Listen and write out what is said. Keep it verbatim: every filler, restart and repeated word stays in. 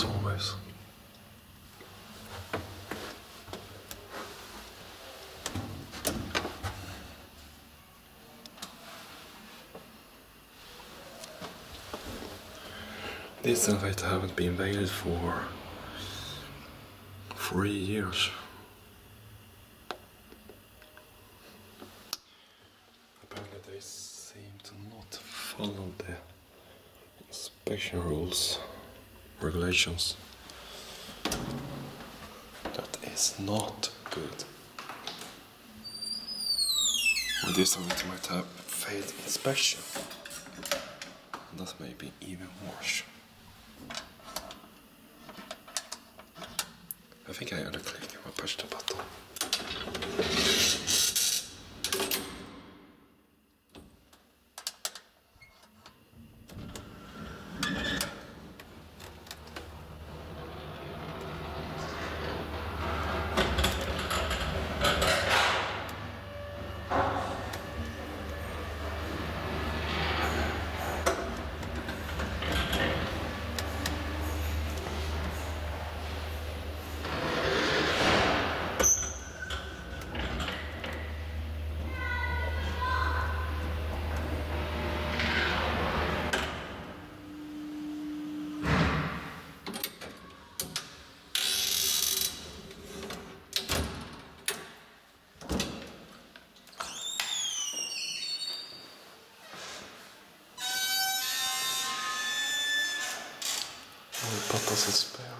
as always. These sulfates haven't been veiled for three years. Apparently they seem to not follow the inspection rules, regulations. That is not good. With this sulfates might have failed inspection. That may be even worse. I think I underclick if I push the button. But does it spare?